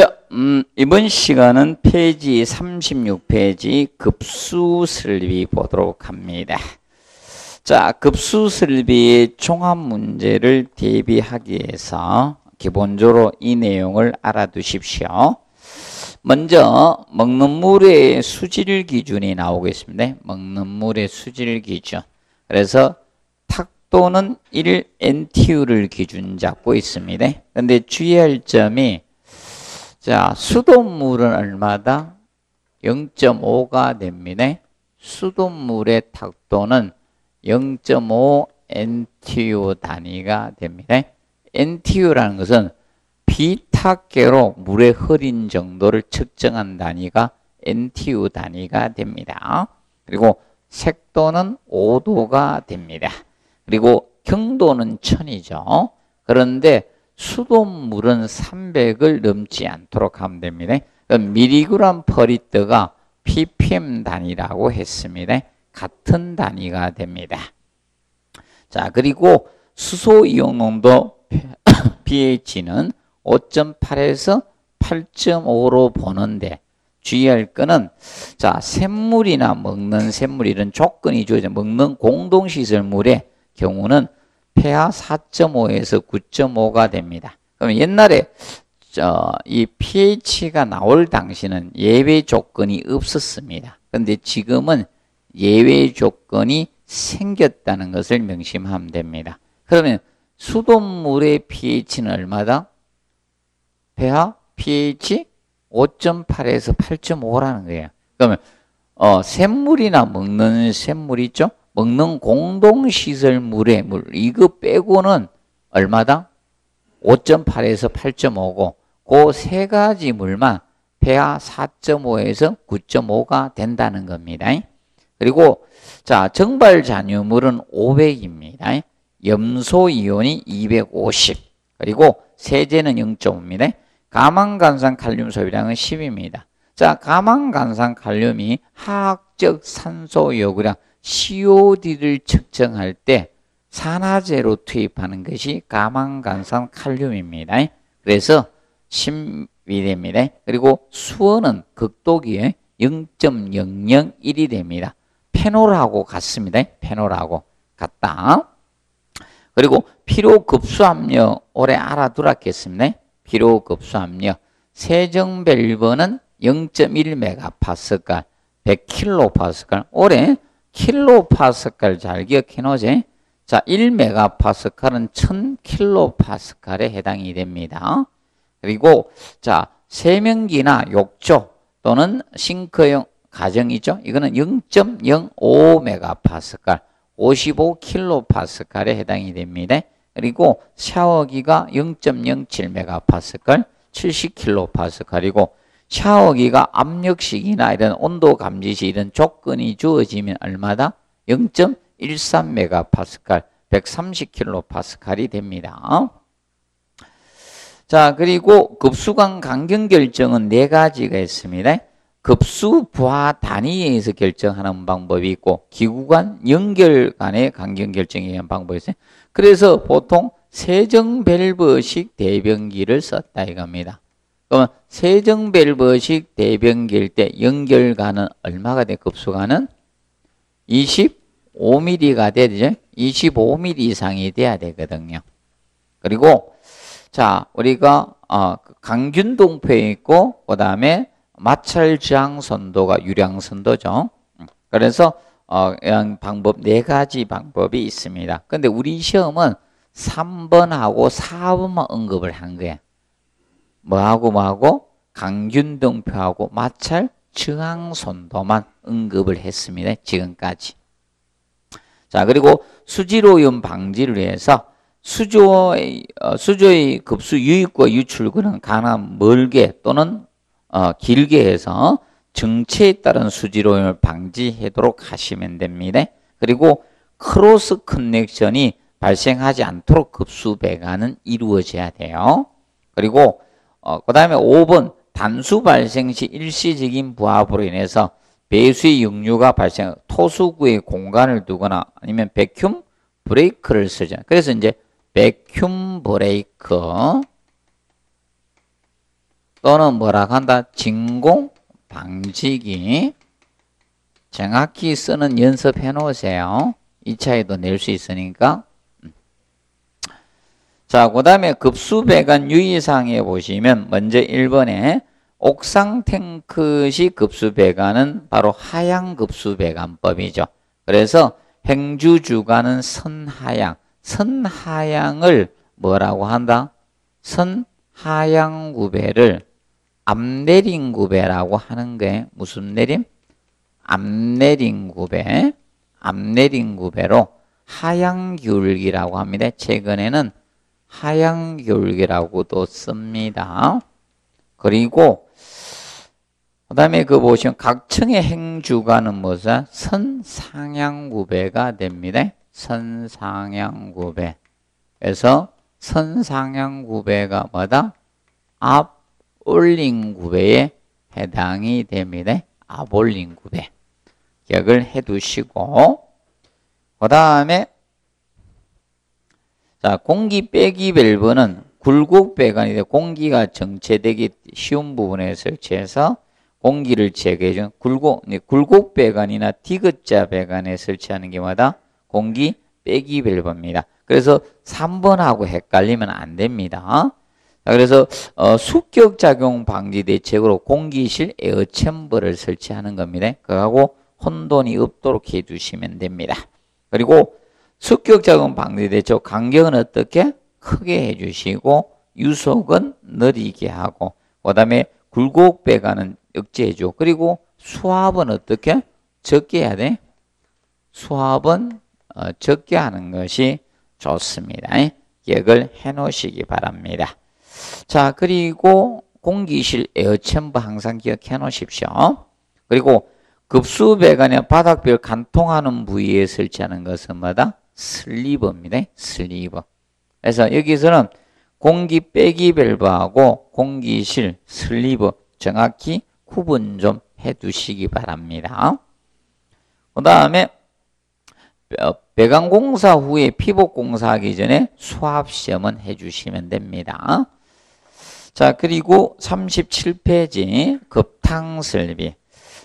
자, 이번 시간은 페이지 36페이지 급수설비 보도록 합니다. 자, 급수설비의 종합문제를 대비하기 위해서 기본적으로 이 내용을 알아두십시오. 먼저 먹는 물의 수질 기준이 나오겠습니다. 먹는 물의 수질 기준. 그래서 탁도는 1 NTU를 기준 잡고 있습니다. 근데 주의할 점이, 자, 수돗물은 얼마다? 0.5가 됩니다. 수돗물의 탁도는 0.5 NTU 단위가 됩니다. NTU라는 것은 비탁계로 물의 흐린 정도를 측정한 단위가 NTU 단위가 됩니다. 그리고 색도는 5도가 됩니다. 그리고 경도는 1000이죠. 그런데 수돗물은 300을 넘지 않도록 하면 됩니다. 미리그램 퍼리터가 ppm 단위라고 했습니다. 같은 단위가 됩니다. 자, 그리고 수소이온농도 pH는 5.8에서 8.5로 보는데, 주의할 거는, 자, 샘물이나 먹는 샘물 이런 조건이 주어져, 먹는 공동시설물의 경우는 pH 4.5에서 9.5가 됩니다. 그럼 옛날에 이 pH가 나올 당시는 예외 조건이 없었습니다. 그런데 지금은 예외 조건이 생겼다는 것을 명심하면 됩니다. 그러면 수돗물의 pH는 얼마다? pH 5.8에서 8.5라는 거예요. 그러면 샘물이나 먹는 샘물 있죠? 먹는 공동시설물의 물, 이거 빼고는 얼마다? 5.8에서 8.5고 그 세 가지 물만 pH 4.5에서 9.5가 된다는 겁니다. 그리고 자, 정발 잔유물은 500입니다. 염소이온이 250, 그리고 세제는 0.5입니다. 가망간산칼륨소비량은 10입니다. 자, 가망간산칼륨이 화학적 산소요구량 COD를 측정할 때 산화제로 투입하는 것이 가망간산칼륨입니다. 그래서 10mg입니다. 그리고 수은은 극도기에 0.001이 됩니다. 페놀하고 같습니다. 페놀하고 같다. 그리고 피로급수압력 올해 알아두라겠습니다. 피로급수압력 세정밸브는 0.1메가파스칼 100킬로파스칼. 올해 킬로파스칼 잘 기억해 놓으세요. 자, 1메가파스칼은 1000킬로파스칼에 해당이 됩니다. 그리고 자, 세면기나 욕조 또는 싱크용 가정이죠. 이거는 0.05메가파스칼 55킬로파스칼에 해당이 됩니다. 그리고 샤워기가 0.07메가파스칼 70킬로파스칼이고 샤워기가 압력식이나 이런 온도 감지식 이런 조건이 주어지면 얼마다? 0.13메가파스칼 130킬로파스칼이 됩니다. 자, 그리고 급수간 강경 결정은 네 가지가 있습니다. 급수 부하 단위에 의해서 결정하는 방법이 있고, 기구간 연결 간의 강경 결정에 의한 방법이 있어요. 그래서 보통 세정밸브식 대변기를 썼다 이겁니다. 그러면 세정밸브식 대변기일 때 연결간은 얼마가 돼? 급수간은 25mm가 돼야 되죠. 25mm 이상이 돼야 되거든요. 그리고 자, 우리가 강균동표에 있고, 그 다음에 마찰 저항 선도가 유량 선도죠. 그래서 방법 네 가지 방법이 있습니다. 근데 우리 시험은 3번하고 4번만 언급을 한 거예요. 뭐하고 강균 등표하고 마찰 저항 선도만 언급을 했습니다. 지금까지. 자, 그리고 수질오염 방지를 위해서 수조의 급수 유입과 유출구는 가능한 멀게 또는 길게 해서 정체에 따른 수질오염을 방지하도록 하시면 됩니다. 그리고 크로스 커넥션이 발생하지 않도록 급수 배관은 이루어져야 돼요. 그리고 그 다음에 5번, 단수 발생 시 일시적인 부합으로 인해서 배수의 역류가 발생, 토수구의 공간을 두거나 아니면 백흠 브레이크를 쓰죠. 그래서 이제 백흠 브레이크 또는 뭐라고 한다? 진공방지기. 정확히 쓰는 연습해 놓으세요. 2차에도 낼 수 있으니까. 자, 그 다음에 급수배관 유의사항에 보시면 먼저 1번에 옥상 탱크식 급수배관은 바로 하향 급수배관법이죠. 그래서 행주주관은 선하향. 선하향을 뭐라고 한다? 선하향구배를 암내림구배라고 하는 게 무슨 내림? 암내림구배. 암내림구배로 하향기울기라고 합니다. 최근에는 하향기울기라고도 씁니다. 그리고 그 다음에 그 보시면 각 층의 행주관은 뭐죠? 선상향구배가 됩니다. 선상향구배. 그래서 선상향구배가 뭐다? 앞올림구배에 해당이 됩니다. 앞올림구배. 기억을 해두시고, 그 다음에 자, 공기 빼기 밸브는 굴곡 배관이 돼 공기가 정체되기 쉬운 부분에 설치해서 공기를 제거해주는 굴곡 배관이나 디귿자 배관에 설치하는 게 뭐다? 공기 빼기 밸브입니다. 그래서 3번하고 헷갈리면 안 됩니다. 자, 그래서 수격작용 방지 대책으로 공기실 에어챔버를 설치하는 겁니다. 그거하고 혼돈이 없도록 해주시면 됩니다. 그리고 수격작용 방지 대책 간격은 어떻게? 크게 해주시고, 유속은 느리게 하고, 그 다음에 굴곡 배관은 억제해주고, 그리고 수압은 어떻게? 적게 해야 돼. 수압은 적게 하는 것이 좋습니다. 기억을 해 놓으시기 바랍니다. 자, 그리고 공기실 에어챔버 항상 기억해 놓으십시오. 그리고 급수배관의 바닥별 관통하는 부위에 설치하는 것은 뭐다? 슬리버입니다. 슬리버. 그래서 여기서는 공기 빼기 밸브하고 공기실 슬리버 정확히 구분 좀 해두시기 바랍니다. 그 다음에 배관공사 후에 피복공사하기 전에 수압시험은 해주시면 됩니다. 자, 그리고 37페이지 급탕설비.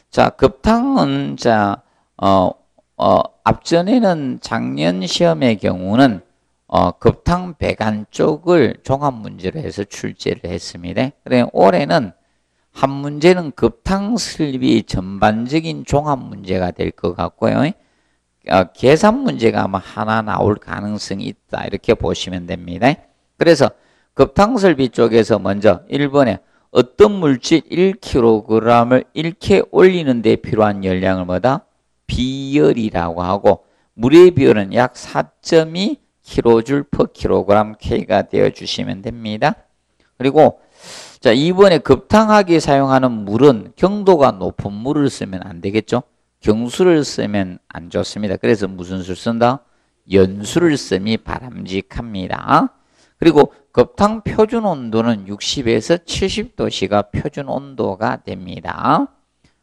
자, 급탕은 자, 앞전에는 작년 시험의 경우는 급탕 배관 쪽을 종합문제로 해서 출제를 했습니다. 그래, 올해는 한 문제는 급탕 설비 전반적인 종합문제가 될 것 같고요. 계산 문제가 아마 하나 나올 가능성이 있다. 이렇게 보시면 됩니다. 그래서 급탕 설비 쪽에서 먼저 1번에 어떤 물질 1kg을 1개 올리는 데 필요한 열량을 뭐다? 비열이라고 하고, 물의 비열은 약 4.2 킬로줄퍼킬로그램 K가 되어주시면 됩니다. 그리고 자, 이번에 급탕하게 사용하는 물은 경도가 높은 물을 쓰면 안 되겠죠. 경수를 쓰면 안 좋습니다. 그래서 무슨 수를 쓴다? 연수를 쓰면 바람직합니다. 그리고 급탕 표준 온도는 60에서 70도씨가 표준 온도가 됩니다.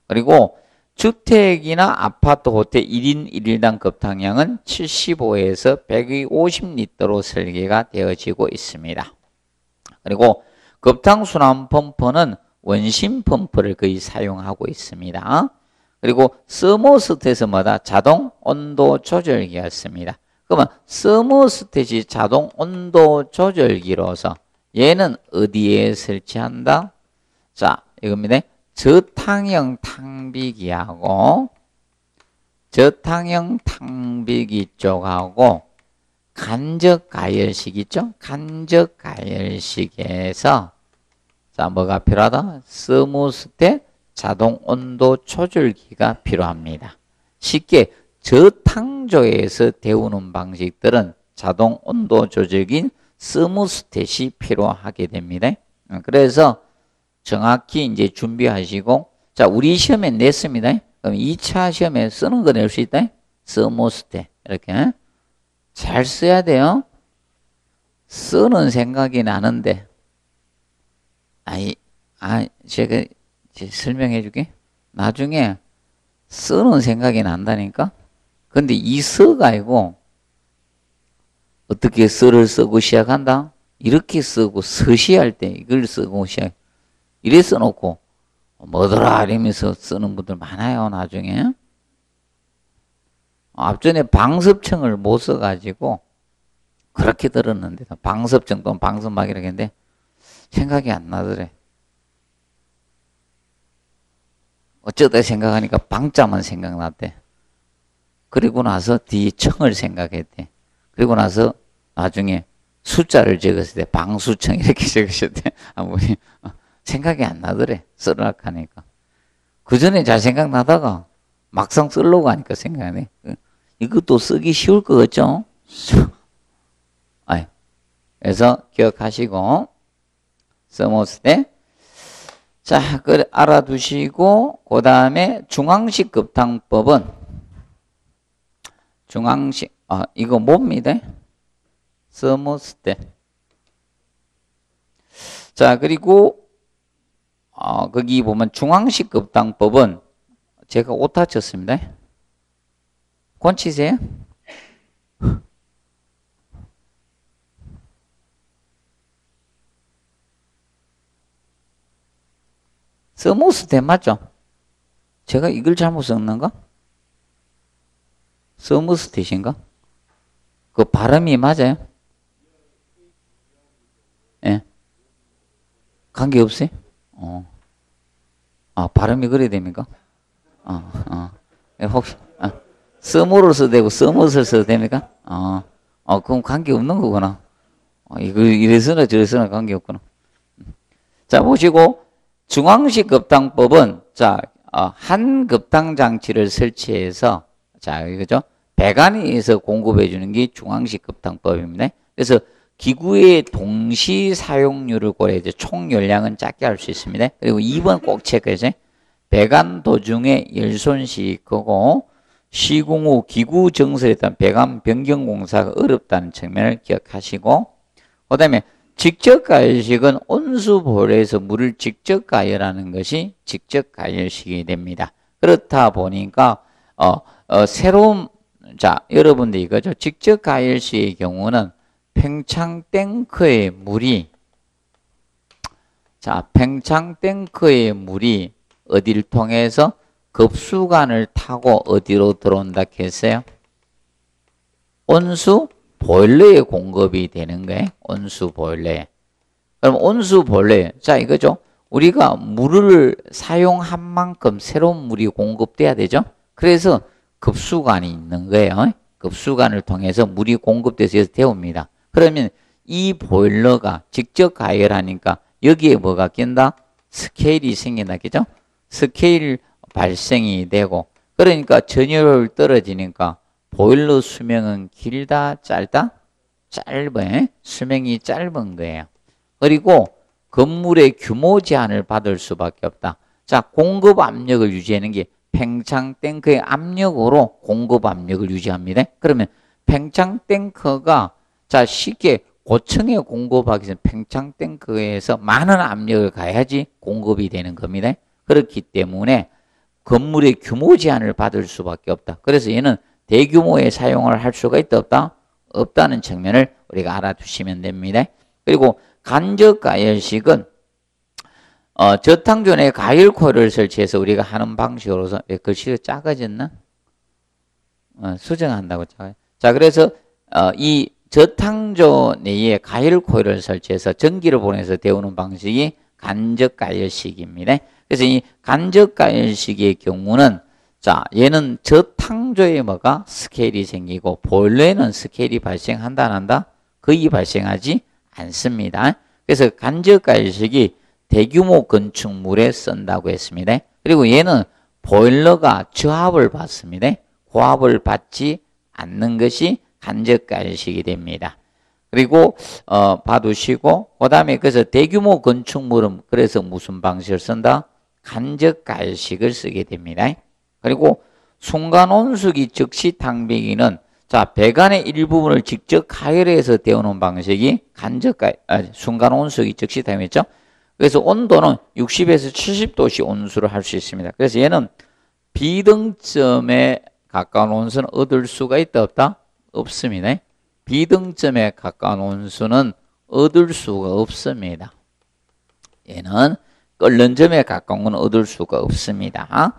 그리고 주택이나 아파트, 호텔 1인 1일당 급탕량은 75에서 150리터로 설계가 되어지고 있습니다. 그리고 급탕순환펌프는 원심펌프를 거의 사용하고 있습니다. 그리고 서모스탯마다 자동 온도 조절기였습니다. 그러면 서모스탯이 자동 온도 조절기로서 얘는 어디에 설치한다? 자, 이겁니다. 저탕형탕비기하고 저탕형탕비기 쪽하고 간접가열식 있죠? 간접가열식에서 자, 뭐가 필요하다? 서모스탯 자동 온도 조절기가 필요합니다. 쉽게 저탕조에서 데우는 방식들은 자동 온도 조절기인 서모스탯이 필요하게 됩니다. 그래서 정확히 이제 준비하시고, 자, 우리 시험에 냈습니다. 그럼 2차 시험에 쓰는 거 낼 수 있다. 서모스탯 이렇게 잘 써야 돼요. 쓰는 생각이 나는데, 제가 설명해 줄게. 나중에 쓰는 생각이 난다니까. 근데 이 써가 아니고 어떻게 써를 쓰고 시작한다? 이렇게 쓰고 서시할 때 이걸 쓰고 시작. 이래 써놓고 뭐더라 이러면서 쓰는 분들 많아요. 나중에 앞전에 방습층을 못 써가지고 그렇게 들었는데 방습층 또는 방습막이라고 했는데 생각이 안 나더래. 어쩌다 생각하니까 방자만 생각났대. 그리고 나서 뒤에 청을 생각했대. 그리고 나서 나중에 숫자를 적었을 때 방수청 이렇게 적으셨대. 아무리 생각이 안 나더래. 쓰려고 하니까. 그 전에 잘 생각나다가 막상 쓰려고 하니까 생각하네. 이것도 쓰기 쉬울 것 같죠? 그래서 기억하시고 서모스탯. 자, 그걸 알아두시고 그 다음에 중앙식 급탕법은 중앙식 이거 뭡니다. 서모스탯. 자, 그리고 거기 보면 중앙식 급탕법은 제가 오타 쳤습니다. 곤치세요. 서모스탯 맞죠? 제가 이걸 잘못 썼는가? 서모스탯인가? 그 발음이 맞아요? 예. 관계없어요? 발음이 그래야 됩니까? 혹시, 서모를 써도 되고, 서모스를 써도 됩니까? 그럼 관계없는 거구나. 이거 이래서나 저래서나 관계없구나. 자, 보시고, 중앙식 급탕법은, 한 급탕 장치를 설치해서, 이거죠? 배관에서 공급해 주는 게 중앙식 급탕법입니다. 그래서 기구의 동시 사용률을 고려해서 총 열량은 작게 할 수 있습니다. 그리고 2번 꼭 체크해주세요. 배관 도중에 열손 시거고 시공 후 기구 정설에 따른 배관 변경 공사가 어렵다는 측면을 기억하시고, 그 다음에 직접 가열식은 온수보일러에서 물을 직접 가열하는 것이 직접 가열식이 됩니다. 그렇다 보니까 새로운, 여러분들 이거죠. 직접 가열식의 경우는 팽창탱크의 물이 어디를 통해서 급수관을 타고 어디로 들어온다 했어요? 온수 보일러에 공급이 되는 거예요. 온수 보일러에. 그럼 온수 보일러에, 이거죠. 우리가 물을 사용한 만큼 새로운 물이 공급돼야 되죠. 그래서 급수관이 있는 거예요. 급수관을 통해서 물이 공급돼서 데웁니다. 그러면 이 보일러가 직접 가열하니까 여기에 뭐가 낀다? 스케일이 생긴다, 그죠? 스케일 발생이 되고, 그러니까 전열율 떨어지니까 보일러 수명은 길다, 짧다? 짧아요. 수명이 짧은 거예요. 그리고 건물의 규모 제한을 받을 수밖에 없다. 공급 압력을 유지하는 게 팽창탱크의 압력으로 공급 압력을 유지합니다. 그러면 팽창탱크가 쉽게 고층에 공급하기 전에 팽창탱크에서 많은 압력을 가야지 공급이 되는 겁니다. 그렇기 때문에 건물의 규모 제한을 받을 수밖에 없다. 그래서 얘는 대규모의 사용을 할 수가 있다, 없다? 없다는 측면을 우리가 알아두시면 됩니다. 그리고 간접 가열식은 저탕존에 가열 코일을 설치해서 우리가 하는 방식으로서 글씨가 작아졌나? 수정한다고 작아요. 그래서 이 저탕존 내에 가열 코일을 설치해서 전기를 보내서 데우는 방식이 간접 가열식입니다. 그래서 이 간접 가열식의 경우는 얘는 저탕조에 뭐가 스케일이 생기고 보일러에는 스케일이 발생한다 안 한다? 거의 발생하지 않습니다. 그래서 간접 가열식이 대규모 건축물에 쓴다고 했습니다. 그리고 얘는 보일러가 저압을 받습니다. 고압을 받지 않는 것이 간접 가열식이 됩니다. 그리고 봐두시고, 그 다음에 그래서 대규모 건축물은 그래서 무슨 방식을 쓴다? 간접 가열식을 쓰게 됩니다. 그리고 순간온수기 즉시 탕비기는 배관의 일부분을 직접 가열해서 데우는 방식이 순간온수기 즉시 탕비기죠. 그래서 온도는 60에서 70도씨 온수를 할 수 있습니다. 그래서 얘는 비등점에 가까운 온수는 얻을 수가 있다, 없다? 없습니다. 비등점에 가까운 온수는 얻을 수가 없습니다. 얘는 끓는 점에 가까운 건 얻을 수가 없습니다.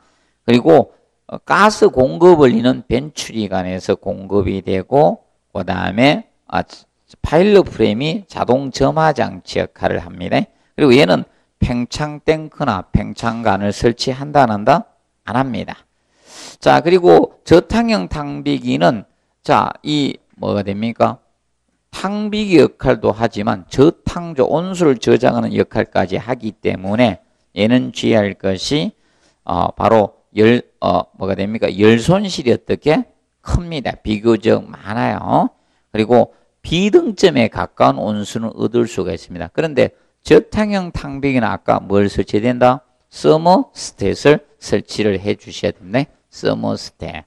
그리고 가스 공급을 이는 벤츄기관에서 공급이 되고 그 다음에 파일럿 프레임이 자동 점화 장치 역할을 합니다. 그리고 얘는 팽창탱크나 팽창관을 설치한다 안 한다? 안 합니다. 자, 그리고 저탕형탕비기는 자, 이 뭐가 됩니까? 탕비기 역할도 하지만 저탕조 온수를 저장하는 역할까지 하기 때문에 얘는 주의할 것이 바로 뭐가 됩니까? 열 손실이 어떻게 큽니다. 비교적 많아요. 그리고 비등점에 가까운 온수는 얻을 수가 있습니다. 그런데 저탕형 탕비기는 아까 뭘 설치해야 된다? 서모스탯을 설치를 해 주셔야 됩니다. 서모스탯을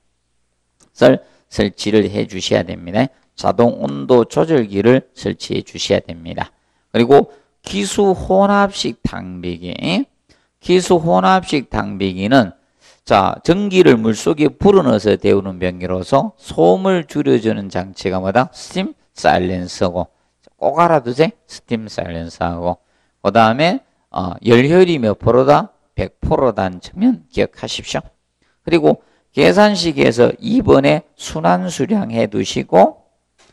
설치를 해 주셔야 됩니다. 자동 온도 조절기를 설치해 주셔야 됩니다. 그리고 기수혼합식당비기, 기수혼합식당비기는 자, 전기를 물속에 불어넣어서 데우는 변기로서 소음을 줄여주는 장치가 뭐다? 스팀사일렌스고, 꼭 알아두세요. 스팀사일렌스하고, 그 다음에 열효율이 몇 프로다? 100%단 점은 기억하십시오. 그리고 계산식에서 2번에 순환수량 해두시고,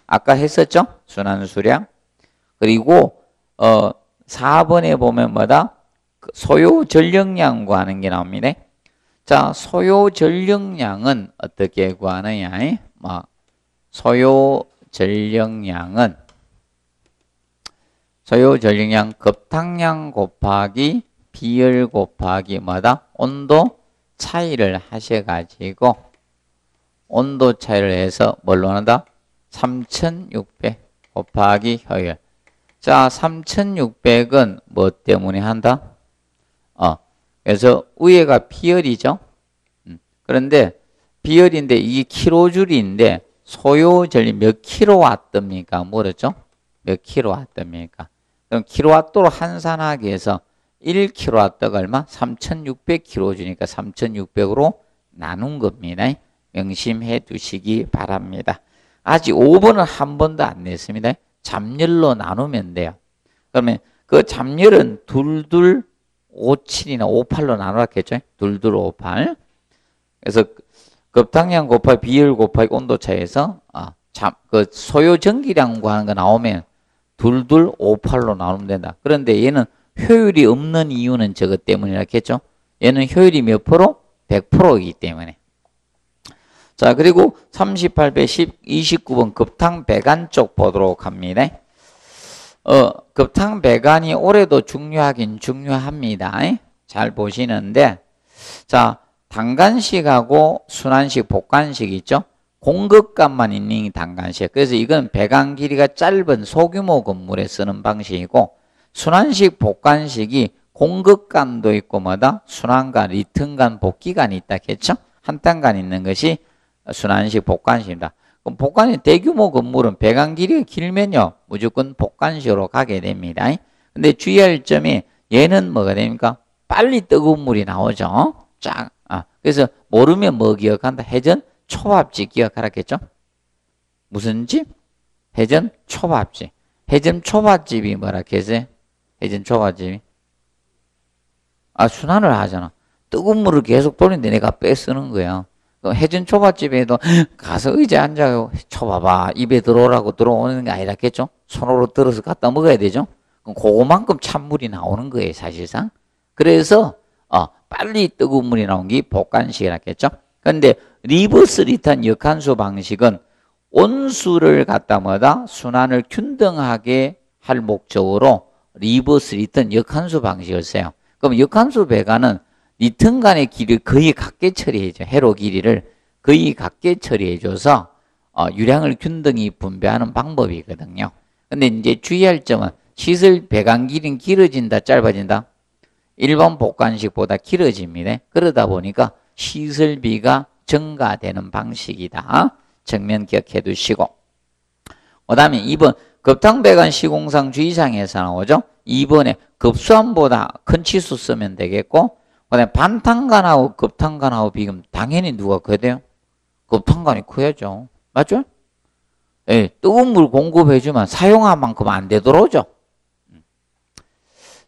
아까 했었죠? 순환수량. 그리고 4번에 보면 뭐다? 소요 전력량 구하는 게 나옵니다. 자, 소요 전력량은 어떻게 구하느냐? 소요 전력량은 소요 전력량 급탕량 곱하기 비열 곱하기 뭐다? 온도 차이를 하셔가지고 온도 차이를 해서 뭘로 한다? 3600 곱하기 효율. 자, 3600은 뭐 때문에 한다? 그래서 위에가 비열이죠. 그런데 비열인데 이게 킬로줄인데 소요 전력 몇 킬로와트입니까? 모르죠? 몇 킬로와트입니까? 그럼 킬로와트로 환산하기 위해서 1킬로와트가 얼마? 3600킬로주니까 3600으로 나눈 겁니다. 명심해 두시기 바랍니다. 아직 5번은 한 번도 안 냈습니다. 잡열로 나누면 돼요. 그러면 그 잡열은 둘둘 57이나 58로 나누었겠죠? 둘둘 58. 그래서 급탕량 곱하기 비율 곱하기 온도 차이에서 그 소요 전기량 구하는 거 나오면 둘둘 58로 나누면 된다. 그런데 얘는 효율이 없는 이유는 저것 때문이라겠죠? 얘는 효율이 몇 프로? 100%이기 때문에. 자, 그리고 38배 10, 29번 급탕 배관 쪽 보도록 합니다. 급탕 배관이 올해도 중요하긴 중요합니다. 잘 보시는데, 자, 단관식하고 순환식, 복관식 있죠? 공급관만 있는 단관식. 그래서 이건 배관 길이가 짧은 소규모 건물에 쓰는 방식이고, 순환식, 복관식이 공급관도 있고, 뭐다? 순환관, 리턴관, 복기관이 있다겠죠? 한탄관 있는 것이 순환식, 복관식입니다. 그럼 복관이 대규모 건물은 배관 길이가 길면요 무조건 복관식으로 가게 됩니다. 근데 주의할 점이 얘는 뭐가 됩니까? 빨리 뜨거운 물이 나오죠. 쫙. 그래서 모르면 뭐 기억한다? 해전 초밥집 기억하라겠죠? 무슨 집? 해전 초밥집. 해전 초밥집이 뭐라 했어요? 해전 초밥집이 순환을 하잖아. 뜨거운 물을 계속 돌리는데 내가 빼쓰는 거야. 해전 초밥집에도 가서 의자에 앉아요. 쳐봐봐. 입에 들어오라고 들어오는 게 아니라겠죠? 손으로 들어서 갖다 먹어야 되죠? 그럼 그거만큼 찬물이 나오는 거예요, 사실상. 그래서, 빨리 뜨거운 물이 나온 게 복관식이라겠죠? 근데 리버스 리턴 역한수 방식은 온수를 갖다 뭐다? 순환을 균등하게 할 목적으로 리버스 리턴 역한수 방식을 써요. 그럼 역한수 배관은 리턴간의 길이 거의 같게 처리해줘. 회로 길이를 거의 같게 처리해줘서 유량을 균등히 분배하는 방법이거든요. 근데 이제 주의할 점은 시설 배관 길이는 길어진다, 짧아진다? 일반 복관식보다 길어집니다. 그러다 보니까 시설비가 증가되는 방식이다. 정면 기억해 두시고. 그 다음에 2번 급탕 배관 시공상 주의사항에서 나오죠. 2번에 급수함보다 큰 치수 쓰면 되겠고, 그다음에 반탄관하고 급탄관하고 비교하면 당연히 누가 커야 돼요? 급탄관이 커야죠. 맞죠? 예, 뜨거운 물 공급해주면 사용한 만큼 안 되더라고요.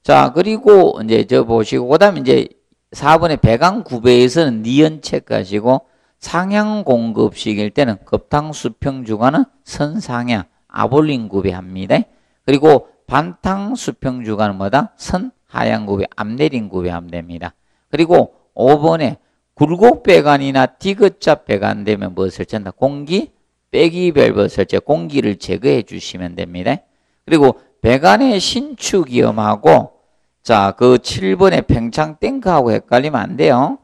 자, 그리고 이제 저 보시고, 그 다음에 이제 4번에 배강구배에서는 니은체까지고, 상향공급식일 때는 급탕수평주간은 선상향, 앞올림구배 합니다. 그리고 반탕수평주간은 뭐다? 선하향구배, 암내림구배 하면 됩니다. 그리고 5번에 굴곡배관이나 디귿자배관 되면 무엇을 찬다? 공기, 빼기별벗을 제 공기를 제거해 주시면 됩니다. 그리고 배관의 신축위험하고, 자, 그 7번에 팽창탱크하고 헷갈리면 안 돼요.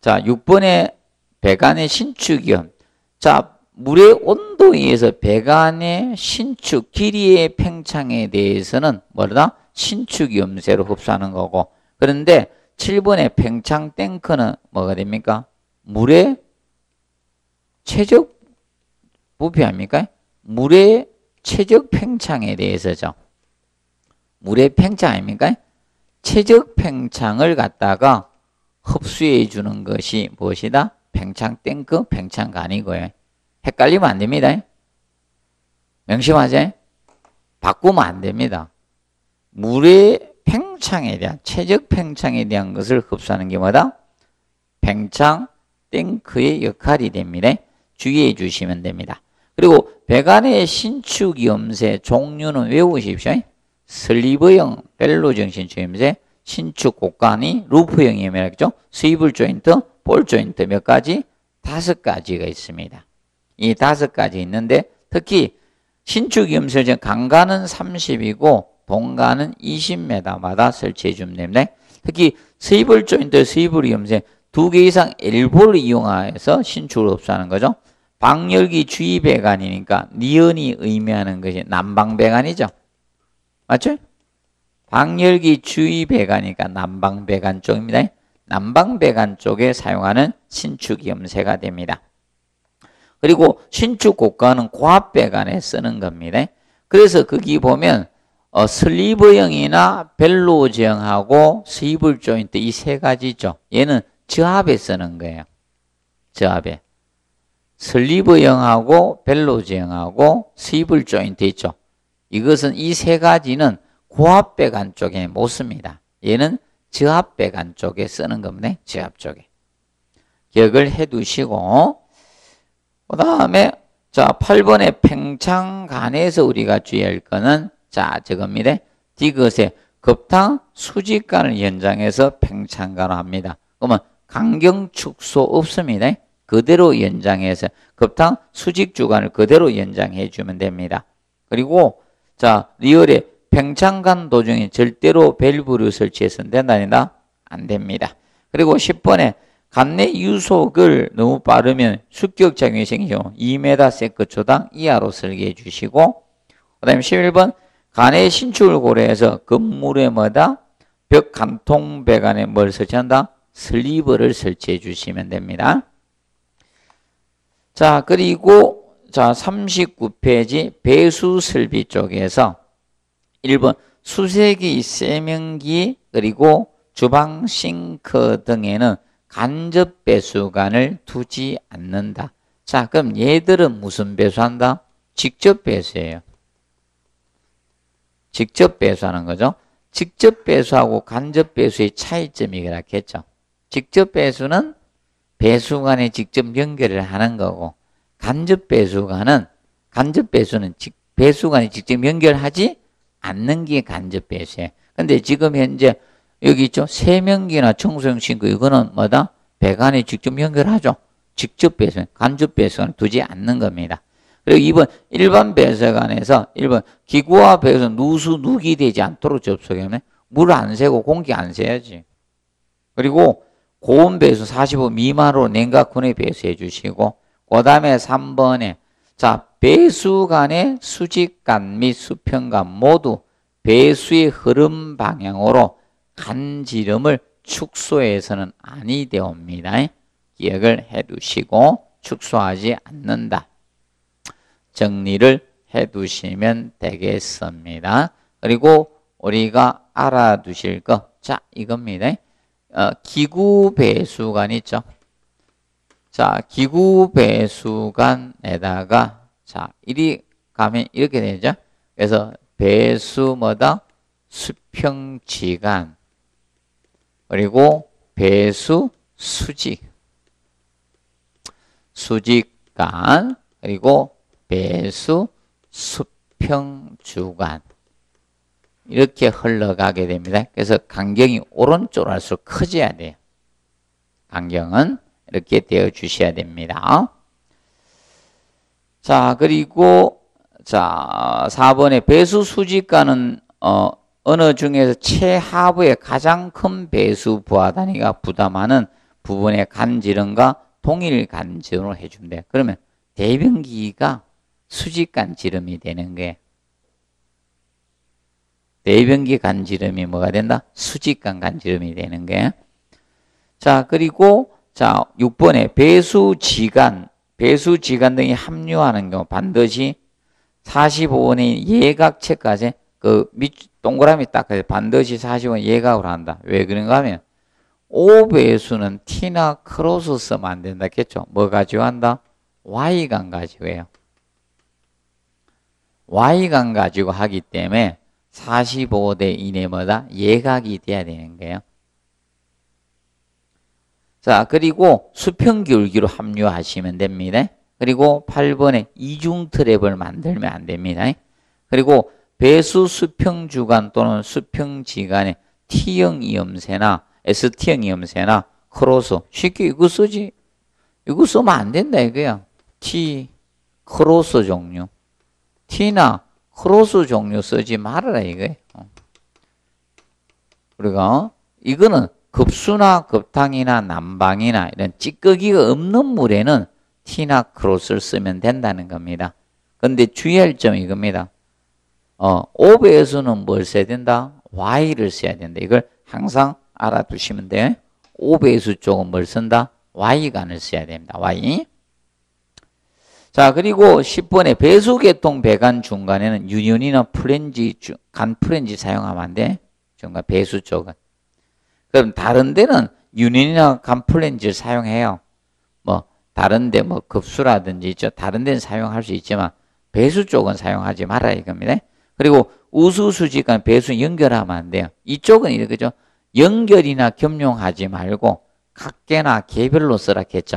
자, 6번에 배관의 신축위험. 자, 물의 온도에 의해서 배관의 신축, 길이의 팽창에 대해서는 뭐다? 신축위험세로 흡수하는 거고. 그런데 7번의 팽창탱크는 뭐가 됩니까? 물의 최적 부피합니까? 물의 최적 팽창에 대해서죠. 물의 팽창 아닙니까? 최적 팽창을 갖다가 흡수해 주는 것이 무엇이다? 팽창탱크, 팽창간이고요. 헷갈리면 안 됩니다. 명심하세요. 바꾸면 안 됩니다. 물의 팽창에 대한, 최적 팽창에 대한 것을 흡수하는 게 뭐다? 팽창탱크의 역할이 됩니다. 주의해 주시면 됩니다. 그리고 배관의 신축위험세 종류는 외우십시오. 슬리버형, 벨로징 신축위험세, 신축 곡간이 루프형 위험이라겠죠. 스위블조인트, 볼조인트 몇 가지? 5가지가 있습니다. 이 5가지 있는데 특히 신축위험세 중 강간은 30이고 동간은 20m마다 설치해 주면 됩니다. 특히 스위블조인트, 스위블위험세 2개 이상 엘보를 이용해서 신축을 흡수하는 거죠. 방열기 주의배관이니까 니은이 의미하는 것이 난방배관이죠. 맞죠? 방열기 주의배관이니까 난방배관 쪽입니다. 난방배관 쪽에 사용하는 신축위험세가 됩니다. 그리고 신축고가는 고압배관에 쓰는 겁니다. 그래서 거기 보면 슬리브형이나 벨로징하고 스위블조인트 이 3가지죠. 얘는 저압에 쓰는 거예요. 저압에. 슬리브형하고 벨로징하고 스위블조인트 있죠. 이것은 이 3가지는 고압배관 쪽에 못 씁니다. 얘는 저압배관 쪽에 쓰는 겁니다. 저압 쪽에. 기억을 해 두시고, 그 다음에 자 8번의 팽창간에서 우리가 주의할 거는 자 저겁니다. 디귿의 급탕 수직간을 연장해서 팽창간으로 합니다. 그러면 강경축소 없습니다. 그대로 연장해서 급탕 수직주간을 그대로 연장해 주면 됩니다. 그리고 자 리얼의 팽창간 도중에 절대로 밸브를 설치해서는 된다니까? 안 됩니다. 그리고 10번에 간내 유속을 너무 빠르면 수격작용이 생기죠. 2m/s당 이하로 설계해 주시고, 그 다음에 11번 간의 신축을 고려해서 건물에 뭐다? 벽 간통 배관에 뭘 설치한다? 슬리버를 설치해 주시면 됩니다. 자, 그리고 자 39페이지 배수 설비 쪽에서 1번 수세기, 세면기, 그리고 주방 싱크 등에는 간접 배수관을 두지 않는다. 자, 그럼 얘들은 무슨 배수한다? 직접 배수예요. 직접 배수하는 거죠. 직접 배수하고 간접 배수의 차이점이 그렇겠죠. 직접 배수는 배수관에 직접 연결을 하는 거고, 간접 배수는 배수관이 직접 연결하지 않는 게 간접 배수예요. 근데 지금 현재 여기 있죠. 세면기나 청소용 싱크 이거는 뭐다? 배관에 직접 연결하죠. 직접 배수, 간접 배수관을 두지 않는 겁니다. 그리고 2번 일반 배수관에서 1번 기구와 배수 누수 누기 되지 않도록 접속하면 물 안 새고 공기 안 새야지. 그리고 고온 배수 45 미만으로 냉각훈에 배수해 주시고, 그 다음에 3번에 자 배수관의 수직관 및 수평관 모두 배수의 흐름 방향으로 간지름을 축소해서는 아니 되옵니다. 기억을 해 두시고 축소하지 않는다. 정리를 해 두시면 되겠습니다. 그리고 우리가 알아두실 거, 자 이겁니다. 기구 배수관 있죠. 자, 기구 배수관에다가 자, 이리 가면 이렇게 되죠. 그래서 배수 뭐다? 수평지간, 그리고 배수 수직, 수직간, 그리고 배수 수평주간, 이렇게 흘러가게 됩니다. 그래서 간경이 오른쪽으로 할수록 커져야 돼요. 간경은 이렇게 되어 주셔야 됩니다. 자, 그리고 자 4번에 배수 수직간은 어느 중에서 최하부의 가장 큰 배수 부하 단위가 부담하는 부분의 간지름과 동일 간지름을 해주면 돼. 그러면 대변기가 수직간 지름이 되는 게, 대변기 간지름이 뭐가 된다? 수직간 간지름이 되는 게. 자, 그리고 자 6번에 배수지간 등이 합류하는 경우 반드시 45원의 예각체까지, 그 밑 동그라미 딱 반드시 45원 예각으로 한다. 왜 그런가 하면 5배수는 T나 크로스 쓰면 안 된다겠죠. 뭐 가지고 한다? Y강 가지고 해요. Y강 가지고 하기 때문에 45대 이내마다 예각이 돼야 되는 거예요. 자, 그리고 수평기울기로 합류하시면 됩니다. 그리고 8번에 이중 트랩을 만들면 안 됩니다. 그리고 배수 수평주간 또는 수평지간에 T형 이음새나 ST형 이음새나 크로스, 쉽게 이거 쓰지, 이거 쓰면 안 된다 이거야. T 크로스 종류, T나 크로스 종류 쓰지 말아라 이거예요. 우리가 이거는 급수나 급탕이나 난방이나 이런 찌꺼기가 없는 물에는 T나 크로스를 쓰면 된다는 겁니다. 근데 주의할 점이 이겁니다. 5배수는 뭘 써야 된다? Y를 써야 된다. 이걸 항상 알아두시면 돼요. 5배수 쪽은 뭘 쓴다? Y간을 써야 됩니다. Y. 자, 그리고 10번에 배수계통 배관 중간에는 유연이나 프렌지, 간 프렌지 사용하면 안 돼. 중간 배수 쪽은. 그럼 다른 데는 유연이나 간 프렌지를 사용해요. 뭐 다른 데 뭐 급수라든지 있죠. 다른 데는 사용할 수 있지만 배수 쪽은 사용하지 마라 이겁니다. 그리고 우수수직간 배수 연결하면 안 돼요. 이쪽은 이렇게죠. 연결이나 겸용하지 말고 각계나 개별로 쓰라겠죠.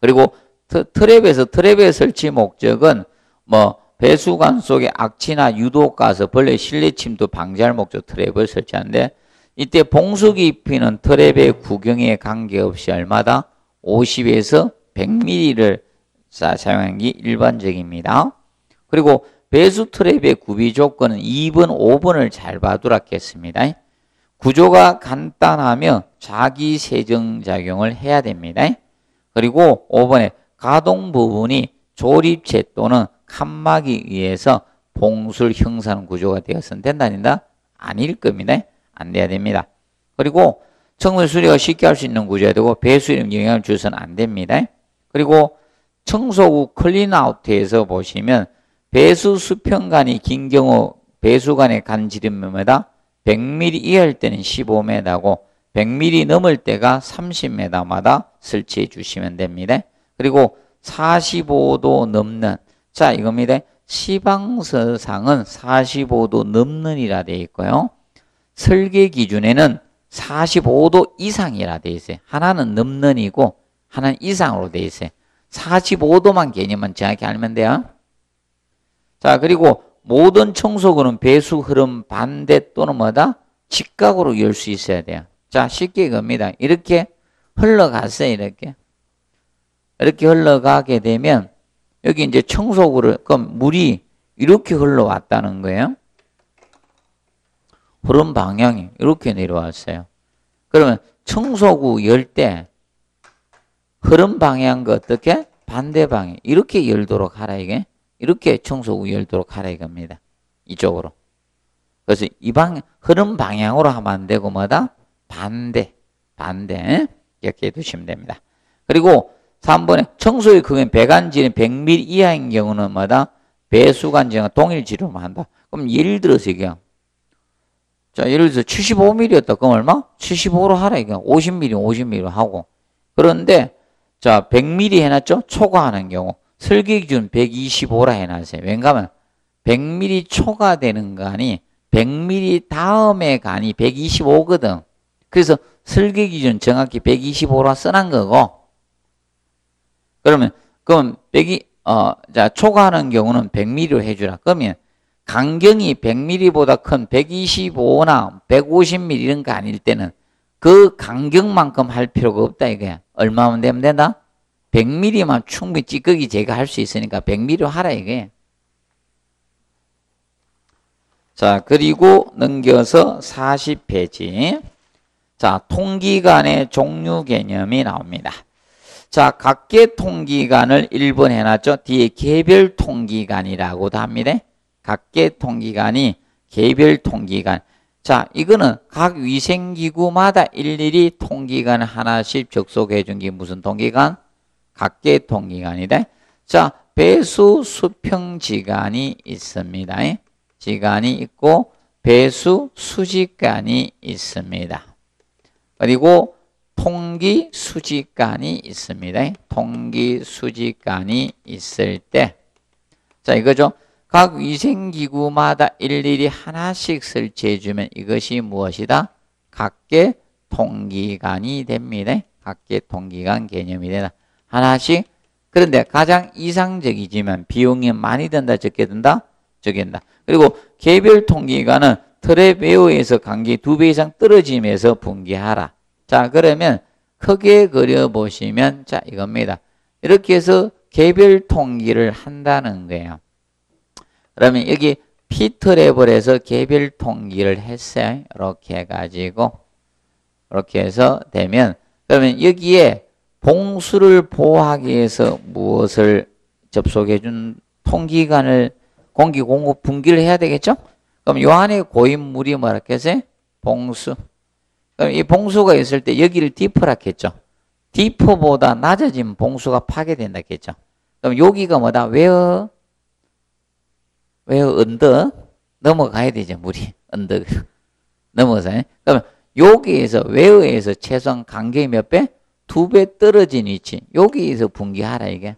그리고 트랩의 설치 목적은 뭐 배수관 속에 악취나 유독가스, 벌레 실내 침도 방지할 목적 트랩을 설치하는데, 이때 봉수 깊이는 트랩의 구경에 관계없이 얼마다? 50에서 100mm를 사용하는 게 일반적입니다. 그리고 배수 트랩의 구비 조건은 2번, 5번을 잘 봐두라겠습니다. 구조가 간단하며 자기 세정작용을 해야 됩니다. 그리고 5번에 가동 부분이 조립체 또는 칸막이에 의해서 봉술 형상 구조가 되었으면 된다? 아닐 겁니다. 안 돼야 됩니다. 그리고 청소 수리가 쉽게 할 수 있는 구조가 되고 배수에 영향을 주어서는 안 됩니다. 그리고 청소 후 클린아웃에서 보시면 배수 수평간이 긴 경우 배수관의 간지름마다 100mm 이하일 때는 15m고 100mm 넘을 때가 30m마다 설치해 주시면 됩니다. 그리고 45도 넘는, 자 이겁니다. 시방서상은 45도 넘는 이라 되어 있고요. 설계 기준에는 45도 이상이라 되어 있어요. 하나는 넘는 이고 하나는 이상으로 되어 있어요. 45도만 개념만 정확히 알면 돼요. 자, 그리고 모든 청소구는 배수 흐름 반대 또는 뭐다? 직각으로 열 수 있어야 돼요. 자, 쉽게 이겁니다. 이렇게 흘러갔어요. 이렇게 흘러가게 되면 여기 이제 청소구를, 그럼 물이 이렇게 흘러왔다는 거예요. 흐름 방향이 이렇게 내려왔어요. 그러면 청소구 열 때 흐름 방향과 어떻게? 반대 방향. 이렇게 열도록 하라 이게. 이렇게 청소구 열도록 하라 이겁니다. 이쪽으로. 그래서 이 방향, 흐름 방향으로 하면 안 되고 뭐다? 반대. 이렇게 해두시면 됩니다. 그리고 3번에 청소의 크기는 배관지름 100mm 이하인 경우는 뭐다? 배수관지랑 동일지름을 한다. 그럼 예를 들어서 이게요. 자, 예를 들어서 75mm였다. 그럼 얼마? 75로 하라 이게. 50mm로 하고. 그런데 자, 100mm 해놨죠? 초과하는 경우 설계 기준 125라 해놨어요. 왠가면 100mm 초과되는 간이 100ml 다음에 간이 125거든. 그래서 설계 기준 정확히 125라 써난 거고. 그러면 그럼 초과하는 경우는 100ml로 해주라. 그러면 강경이 100ml보다 큰 125나 150ml 이런 거 아닐 때는 그 강경만큼 할 필요가 없다 이거야. 얼마만 되면 된다? 100ml만 충분히 찌꺼기 제거할 수 있으니까 100ml로 하라 이거야. 자, 그리고 넘겨서 40페이지. 자, 통기관의 종류 개념이 나옵니다. 자, 각계 통기관을 1번 해놨죠. 뒤에 개별 통기관이라고도 합니다. 각계 통기관이 개별 통기관. 자, 이거는 각 위생기구마다 일일이 통기관 하나씩 접속해준 게 무슨 통기관? 각계 통기관이다. 자, 배수 수평지관이 있습니다. 지관이 있고 배수 수직관이 있습니다. 그리고 통기 수직관이 있습니다. 통기 수직관이 있을 때, 자, 이거죠. 각 위생기구마다 일일이 하나씩 설치해주면 이것이 무엇이다? 각계 통기관이 됩니다. 각계 통기관 개념이 되다. 하나씩. 그런데 가장 이상적이지만 비용이 많이 든다, 적게 든다? 적게 든다. 그리고 개별 통기관은 틀에 매우에서 간기 2배 이상 떨어짐에서 분기하라. 자, 그러면 크게 그려보시면, 자, 이겁니다. 이렇게 해서 개별 통기를 한다는 거예요. 그러면 여기 P트랩을 해서 개별 통기를 했어요. 이렇게 해가지고, 이렇게 해서 되면, 그러면 여기에 봉수를 보호하기 위해서 무엇을 접속해준 통기관을 공기 공급 분기를 해야 되겠죠? 그럼 요 안에 고인물이 뭐라 했겠어요? 봉수. 그럼 이 봉수가 있을 때 여기를 디프라 했죠? 디프보다 낮아진 봉수가 파괴된다 했죠? 그럼 여기가 뭐다? 언덕? 넘어가야 되죠, 물이. 언덕. 넘어가요. 그럼 여기에서, 외어에서 최소한 간격이 몇 배? 2배 떨어진 위치. 여기에서 분기하라, 이게.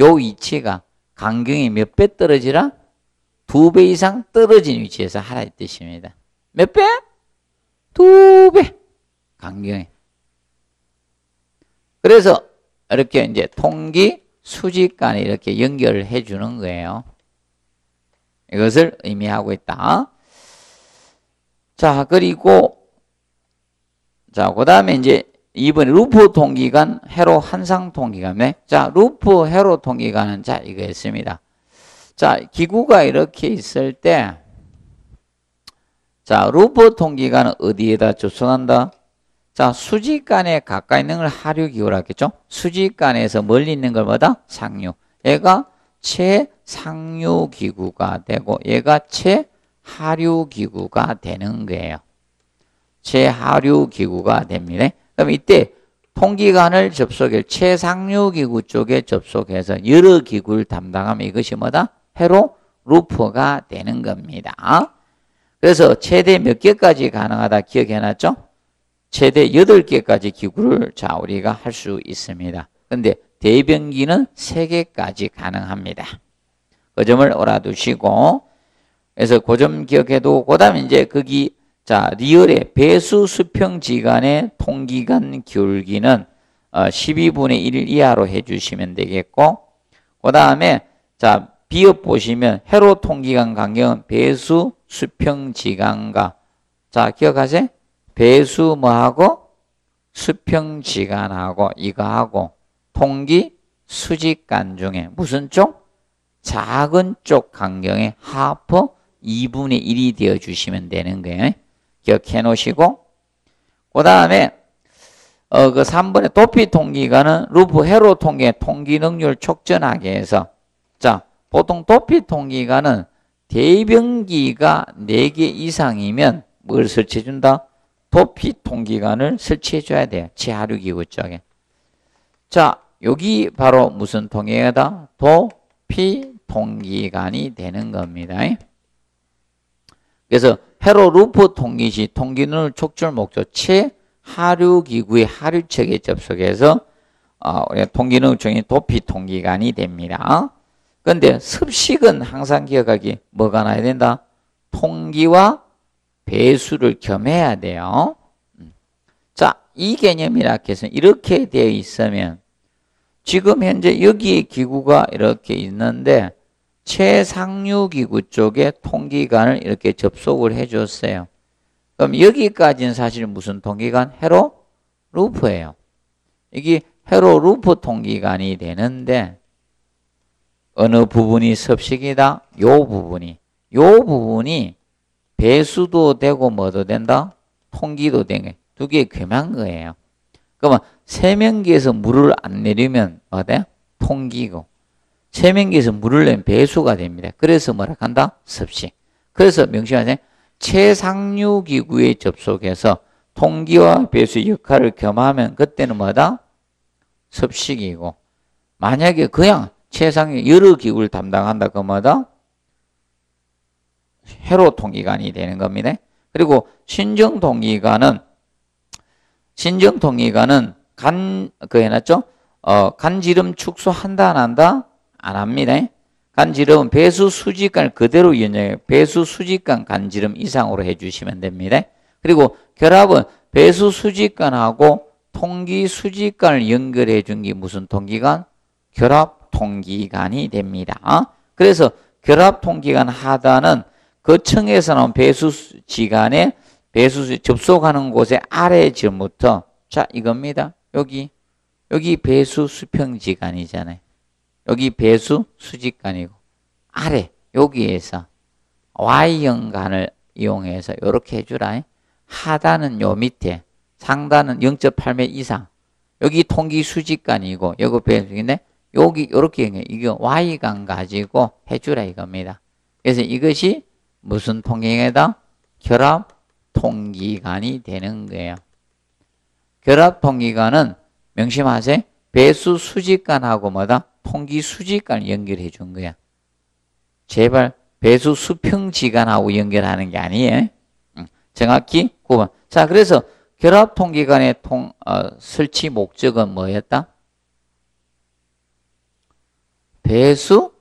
요 위치가 간격이 몇 배 떨어지라? 2배 이상 떨어진 위치에서 하라 이 뜻입니다. 몇 배? 2배 간경이. 그래서 이렇게 이제 통기 수직간에 이렇게 연결을 해주는 거예요. 이것을 의미하고 있다. 자, 그리고 자, 그 다음에 이제 2번 루프 통기관, 회로 한상 통기관. 네? 자, 루프 회로 통기관은 자, 이거였습니다. 자, 기구가 이렇게 있을 때, 자, 루프 통기관은 어디에다 접속한다? 자, 수직간에 가까이 있는 걸 하류기구라 했겠죠? 수직간에서 멀리 있는 걸 뭐다? 상류. 얘가 최상류기구가 되고, 얘가 최하류기구가 되는 거예요. 최하류기구가 됩니다. 그럼 이때 통기관을 접속해, 최상류기구 쪽에 접속해서 여러 기구를 담당하면 이것이 뭐다? 회로 루프가 되는 겁니다. 그래서 최대 몇 개까지 가능하다 기억해놨죠? 최대 8개까지 기구를 자, 우리가 할 수 있습니다. 근데 대변기는 3개까지 가능합니다. 그 점을 알아두시고, 그래서 그 점 기억해도, 그 다음에 이제 거기, 자, 리얼의 배수 수평지간의 통기관 기울기는 12분의 1 이하로 해주시면 되겠고, 그 다음에, 자, 비업 보시면 회로 통기관 간격은 배수 수평지간과, 자, 기억하세요? 배수 뭐하고? 수평지간하고, 이거하고, 통기 수직간 중에 무슨 쪽? 작은 쪽 간경의 하프 2분의 1이 되어 주시면 되는 거예요. 기억해 놓으시고, 그 다음에 그 3번의 도피 통기관은 루프 회로 통계 통기 능률 촉진하게 해서, 자, 보통 도피 통기관은 대변기가 4개 이상이면 뭘 설치해 준다? 도피 통기관을 설치해 줘야 돼요. 최하류 기구 쪽에. 자, 여기 바로 무슨 통기관이다? 도피 통기관이 되는 겁니다. 그래서 회로 루프 통기시 통기능을 촉진 목적 최하류 기구의 하류측에 접속해서 통기능 중에 도피 통기관이 됩니다. 그런데 습식은 항상 기억하기 뭐가 나야 된다? 통기와 배수를 겸해야 돼요. 자, 이 개념이라고 해서 이렇게 되어 있으면 지금 현재 여기에 기구가 이렇게 있는데 최상류 기구 쪽에 통기관을 이렇게 접속을 해줬어요. 그럼 여기까지는 사실 무슨 통기관? 회로 루프예요. 이게 회로 루프 통기관이 되는데 어느 부분이 섭식이다? 요 부분이 배수도 되고 뭐도 된다? 통기도 되는 두 개 괴만 거예요. 그러면 세면기에서 물을 안 내리면 어때? 통기고 세면기에서 물을 내면 배수가 됩니다. 그래서 뭐라 한다? 섭식. 그래서 명심하세요. 최상류 기구에 접속해서 통기와 배수의 역할을 겸하면 그때는 뭐다? 섭식이고 만약에 그냥 최상의 여러 기구를 담당한다 그 뭐다? 회로 통기관이 되는 겁니다. 그리고 신정통기관은 그 해놨죠? 간지름 축소 한다 안 한다? 안 합니다. 간지름은 배수 수직관을 그대로 연장해 배수 수직관 간지름 이상으로 해주시면 됩니다. 그리고 결합은 배수 수직관하고 통기 수직관을 연결해 준 게 무슨 통기관? 결합 통기관이 됩니다. 그래서 결합 통기관 하단은 그 층에서 나온 배수 지간에 배수 접속하는 곳의 아래 점부터 자 이겁니다. 여기 배수 수평 지간이잖아요. 여기 배수 수직관이고 아래 여기에서 Y형 간을 이용해서 이렇게 해주라. 하단은 요 밑에 상단은 0.8m 이상 여기 통기 수직관이고 여기 배수인데 여기 이렇게 이게 Y강 가지고 해주라 이겁니다. 그래서 이것이 무슨 통기관이다? 결합 통기관이 되는 거예요. 결합 통기관은 명심하세요. 배수 수직관하고 뭐다? 통기 수직관을 연결해 준 거야. 제발 배수 수평지간하고 연결하는 게 아니에요. 정확히 구분. 자, 그래서 결합 통기관의 설치 목적은 뭐였다? 배수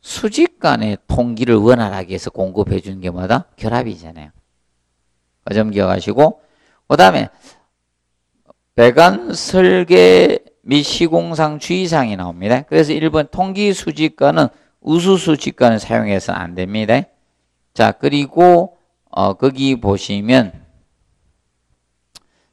수직간의 통기를 원활하게 해서 공급해 주는 게 뭐다? 결합이잖아요. 그 점 기억하시고 그 다음에 배관 설계 및 시공상 주의사항이 나옵니다. 그래서 1번 통기수직관은 우수수직관을 사용해서는 안 됩니다. 자, 그리고 거기 보시면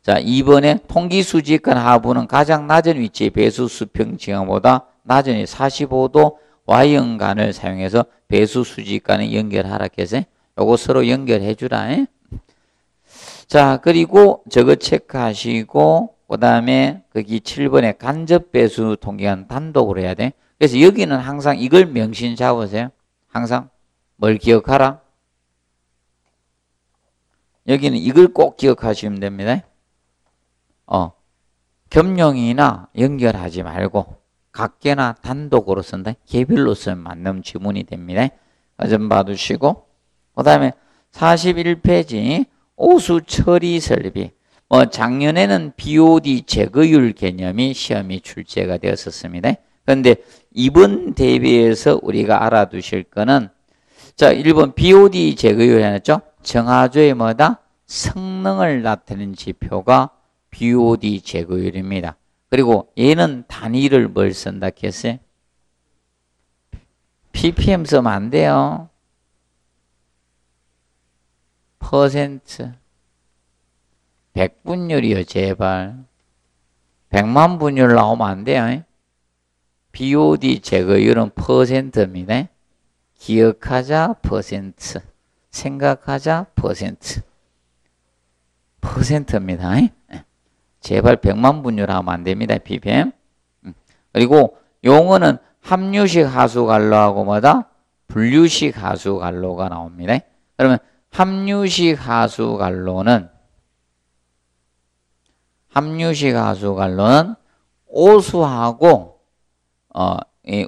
자 2번에 통기수직관 하부는 가장 낮은 위치의 배수수평지간보다 낮은 45도 Y형간을 사용해서 배수수직관을 연결하라 해서 요거 서로 연결해 주라. 자, 그리고 저거 체크하시고 그 다음에 거기 7번에 간접배수 통기관 단독으로 해야 돼. 그래서 여기는 항상 이걸 명심 잡으세요. 항상 뭘 기억하라? 여기는 이걸 꼭 기억하시면 됩니다. 겸용이나 연결하지 말고 각계나 단독으로 쓴다. 개별로 쓰면 맞는 지문이 됩니다. 좀 봐두시고 그 다음에 41페이지 오수 처리 설비. 작년에는 BOD 제거율 개념이 시험이 출제가 되었었습니다. 그런데 이번 대비에서 우리가 알아두실 거는 자 1번 BOD 제거율 해놨죠? 정화조의 뭐다? 성능을 나타내는 지표가 BOD 제거율입니다. 그리고 얘는 단위를 뭘 쓴다 했어요? ppm 쓰면 안 돼요. 퍼센트. 100분율이요 제발. 100만 분율 나오면 안 돼요. BOD 제거율은 퍼센트입니다. 기억하자 퍼센트. 생각하자 퍼센트입니다. 제발 100만 분율 하면 안 됩니다. ppm. 그리고 용어는 합류식 하수 관로하고 뭐다? 분류식 하수 관로가 나옵니다. 그러면 합류식 하수관로는 오수하고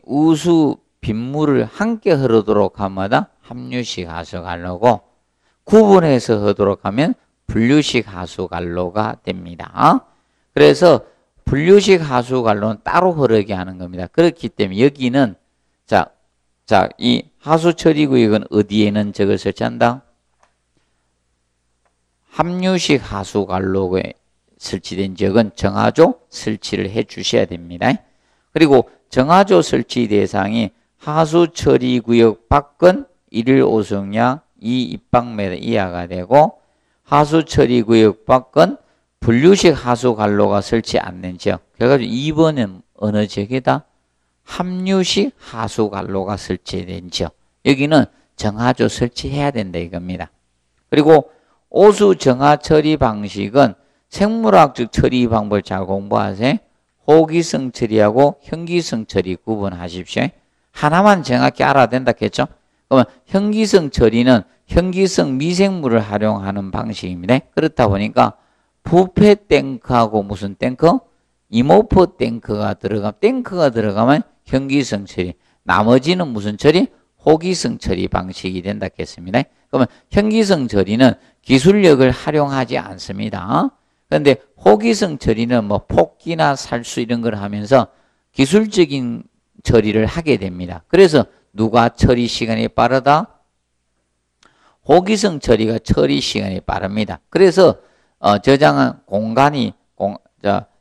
우수 빗물을 함께 흐르도록 하마다 합류식 하수관로고 구분해서 흐르도록 하면 분류식 하수관로가 됩니다. 그래서 분류식 하수관로는 따로 흐르게 하는 겁니다. 그렇기 때문에 여기는 이 하수처리구역은 어디에는 저걸 설치한다? 합류식 하수관록에 설치된 지역은 정화조 설치를 해 주셔야 됩니다. 그리고 정화조 설치 대상이 하수처리구역 밖은 1일 오성량 2 입방미터 이하가 되고 하수처리구역 밖은 분류식 하수관로가 설치 않는 지역. 그래가지고 2번은 어느 지역이다? 합류식 하수관로가 설치된 지역. 여기는 정화조 설치해야 된다 이겁니다. 그리고 오수 정화 처리 방식은 생물학적 처리 방법을 잘 공부하세요. 호기성 처리하고 현기성 처리 구분하십시오. 하나만 정확히 알아야 된다겠죠? 그러면 현기성 처리는 현기성 미생물을 활용하는 방식입니다. 그렇다 보니까 부패 탱크하고 무슨 탱크? 이모프 탱크가 들어가면 현기성 처리. 나머지는 무슨 처리? 호기성 처리 방식이 된다겠습니다. 그러면 현기성 처리는 기술력을 활용하지 않습니다. 그런데 호기성 처리는 뭐 폭기나 살수 이런 걸 하면서 기술적인 처리를 하게 됩니다. 그래서 누가 처리 시간이 빠르다? 호기성 처리가 처리 시간이 빠릅니다. 그래서 저장한 공간이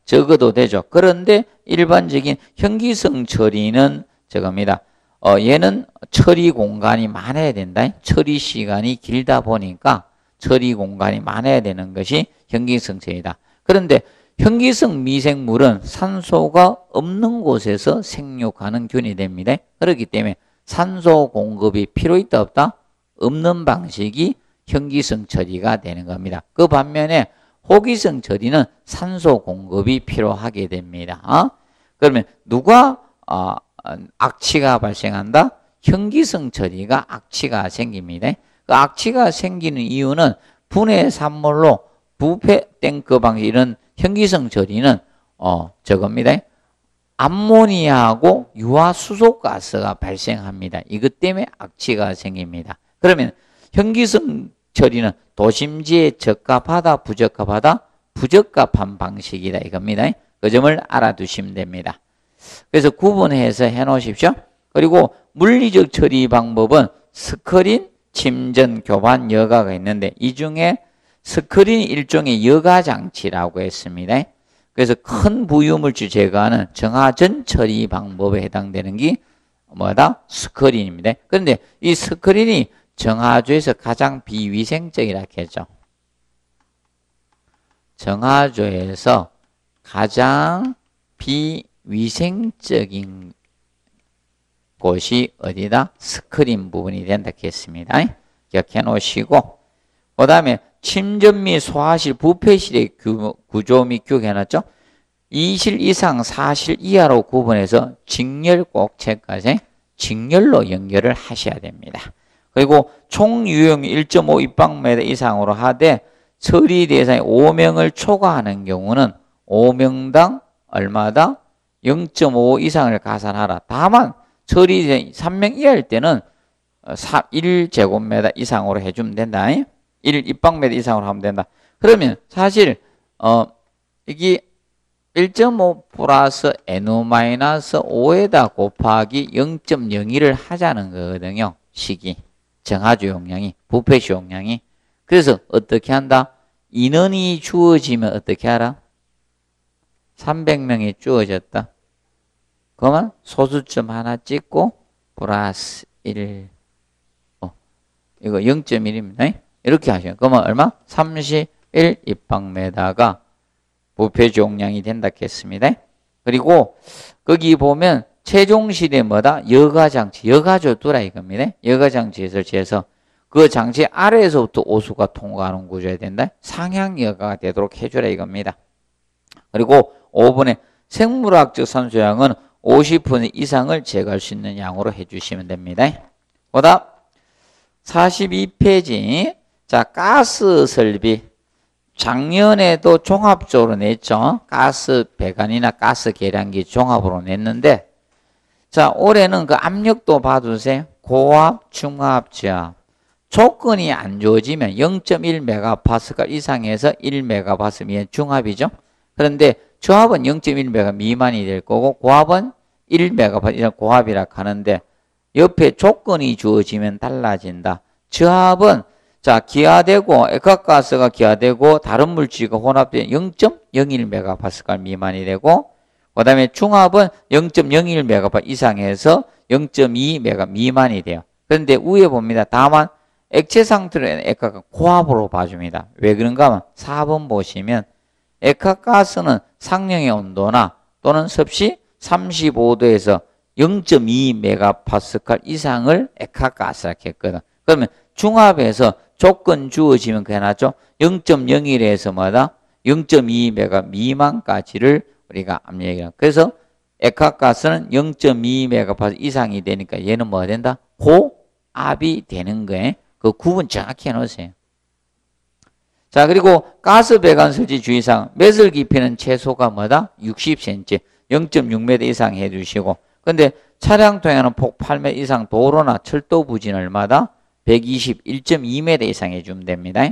적어도 되죠. 그런데 일반적인 현기성 처리는 저겁니다. 얘는 처리 공간이 많아야 된다. 처리 시간이 길다 보니까 처리 공간이 많아야 되는 것이 현기성 처리다. 그런데 현기성 미생물은 산소가 없는 곳에서 생육하는 균이 됩니다. 그렇기 때문에 산소 공급이 필요 있다 없다? 없는 방식이 현기성 처리가 되는 겁니다. 그 반면에 호기성 처리는 산소 공급이 필요하게 됩니다. 그러면 누가 악취가 발생한다? 현기성 처리가 악취가 생깁니다. 그 악취가 생기는 이유는 분해 산물로 부패 탱크 방식 이런 현기성 처리는 저겁니다. 암모니아하고 유화수소가스가 발생합니다. 이것 때문에 악취가 생깁니다. 그러면 현기성 처리는 도심지에 적합하다, 부적합하다, 부적합한 방식이다 이겁니다. 그 점을 알아두시면 됩니다. 그래서 구분해서 해놓으십시오. 그리고 물리적 처리 방법은 스크린, 침전, 교반, 여가가 있는데 이 중에 스크린 일종의 여가 장치라고 했습니다. 그래서 큰 부유물질 제거하는 정화전 처리 방법에 해당되는 게 뭐다? 스크린입니다. 그런데 이 스크린이 정화조에서 가장 비위생적이라고 했죠. 정화조에서 가장 비위생적인 곳이 어디다? 스크린 부분이 된다고 했습니다. 기억해 놓으시고 그 다음에 침전 및 소화실, 부패실의 구조 및 규격해놨죠. 2실 이상, 4실 이하로 구분해서 직렬 꼭 체크하세요. 직렬로 연결을 하셔야 됩니다. 그리고 총 유형 1.5 입방미터 이상으로 하되 처리 대상이 5명을 초과하는 경우는 5명당 얼마다? 0.5 이상을 가산하라. 다만 처리 대상이 3명 이하일 때는 1제곱미터 이상으로 해주면 된다. 1 입방미터 이상으로 하면 된다. 그러면 사실 이게 1.5 플러스 N 마이너스 5에다 곱하기 0.01을 하자는 거거든요. 식이. 정화조 용량이, 부패시 용량이. 그래서 어떻게 한다? 인원이 주어지면 어떻게 하라? 300명이 주어졌다. 그러면 소수점 하나 찍고 플러스 1. 이거 0.1입니다. 이렇게 하시면 그러면 얼마? 31 입방미터가 부패시 용량이 된다겠습니다. 그리고 거기 보면 최종실에 뭐다? 여가장치, 여가조 두라 이겁니다. 여가장치에 설치해서 그 장치 아래에서부터 오수가 통과하는 구조여야 된다. 상향여가가 되도록 해주라 이겁니다. 그리고 5번에 생물학적 산소양은 50% 이상을 제거할 수 있는 양으로 해주시면 됩니다. 보답 42페이지. 자, 가스 설비. 작년에도 종합적으로 냈죠. 가스 배관이나 가스 계량기 종합으로 냈는데 자, 올해는 그 압력도 봐주세요. 고압, 중압, 저압. 조건이 안 좋아지면 0.1메가파스칼 이상에서 1메가파스칼 미만 중압이죠. 그런데 저압은 0.1메가 미만이 될 거고 고압은 1메가파스칼 이상 고압이라고 하는데 옆에 조건이 주어지면 달라진다. 저압은 자, 기화되고 액화가스가 기화되고 다른 물질과 혼합되면 0.01메가파스칼 미만이 되고, 그 다음에 중합은 0.01메가파스칼 이상에서 0.2메가 미만이 돼요. 그런데 위에 봅니다. 다만 액체 상태로는 액화가 고압으로 봐줍니다. 왜 그런가 하면 4번 보시면 액화가스는 상령의 온도나 또는 섭씨 35도에서 0.2메가파스칼 이상을 액화가스라고 했거든. 그러면 중합에서 조건 주어지면 그게 나죠. 0.01에서마다 0.2메가 미만까지를 우리가 압력이라. 그래서 액화가스는 0.2메가파스칼 이상이 되니까 얘는 뭐가 된다? 고압이 되는 거예요. 그 구분 정확히 해놓으세요. 자, 그리고 가스 배관 설치 주의사항. 매설 깊이는 최소가 뭐다? 60cm, 0.6m 이상 해주시고. 근데 차량 통행하는 폭 8m 이상 도로나 철도 부진을마다 121.2m 이상 해주면 됩니다.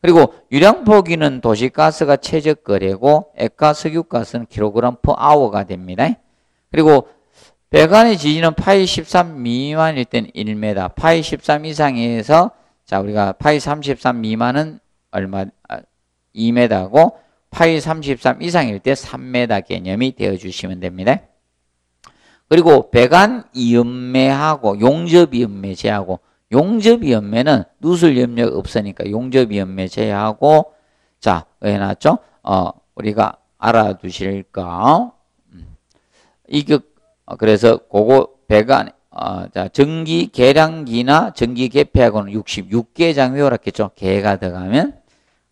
그리고 유량포기는 도시가스가 최적거래고 액화 석유가스는 kg/h가 됩니다. 그리고 배관의 지지는 파이 13 미만일 때는 1m, 파이 13 이상에서 자 우리가 파이 33 미만은 얼마 2m고 파이 33 이상일 때 3m 개념이 되어주시면 됩니다. 그리고 배관 이음매하고 용접이음매 제하고, 용접이음매는 누설염력 없으니까 용접이음매 제하고, 자 왜 나왔죠? 우리가 알아두실까? 그래서 그거 배관 자 전기 계량기나 전기 개폐하고는 66개장이 오락겠죠. 개가 들어가면.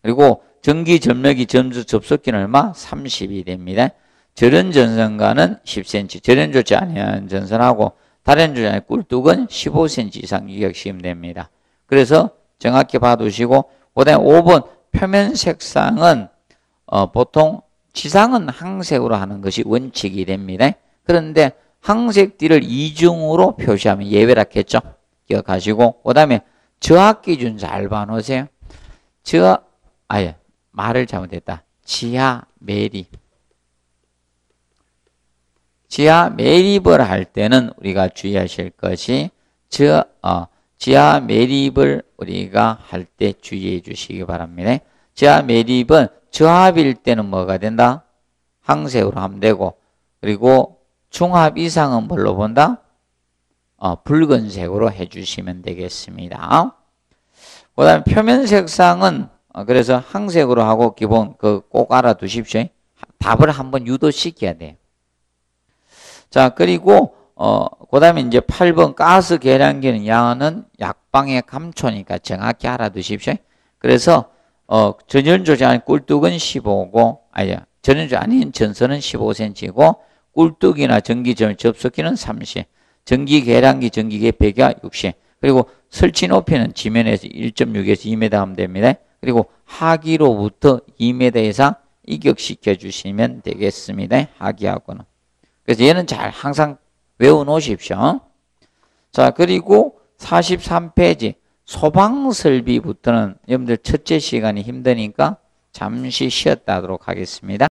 그리고 전기 점력이 점수 접속기는 얼마? 30이 됩니다. 절연 전선과는 10cm, 절연 조치 아니한 전선하고 다른 조치 아닌 꿀뚝은 15cm 이상 유격시면 됩니다. 그래서 정확히 봐두시고, 그 다음에 5번 표면 색상은 보통 지상은 항색으로 하는 것이 원칙이 됩니다. 그런데 항색띠를 이중으로 표시하면 예외라겠죠. 기억하시고, 그 다음에 저하 기준 잘 봐놓으세요. 지하 매립. 지하 매립을 할 때는 우리가 주의하실 것이 지하 매립을 우리가 할 때 주의해 주시기 바랍니다. 지하 매립은 저압일 때는 뭐가 된다? 항색으로 하면 되고, 그리고 중압 이상은 뭘로 본다? 붉은색으로 해주시면 되겠습니다. 그 다음에 표면 색상은 그래서 항색으로 하고 기본 꼭 알아두십시오. 답을 한번 유도시켜야 돼요. 자, 그리고 그 다음에 이제 8번 가스 계량기는 양은 약방의 감초니까 정확히 알아두십시오. 그래서 전연조지 아닌 꿀뚝은 15고, 전연조지 아닌 전선은 15cm고, 꿀뚝이나 전기점을 접속기는 30, 전기 계량기 전기 개폐기가 60, 그리고 설치 높이는 지면에서 1.6에서 2m 하면 됩니다. 그리고 하기로부터 2m 이상 이격시켜 주시면 되겠습니다. 하기하고는. 그래서 얘는 잘 항상 외워 놓으십시오. 자, 그리고 43페이지 소방설비부터는 여러분들 첫째 시간이 힘드니까 잠시 쉬었다 하도록 하겠습니다.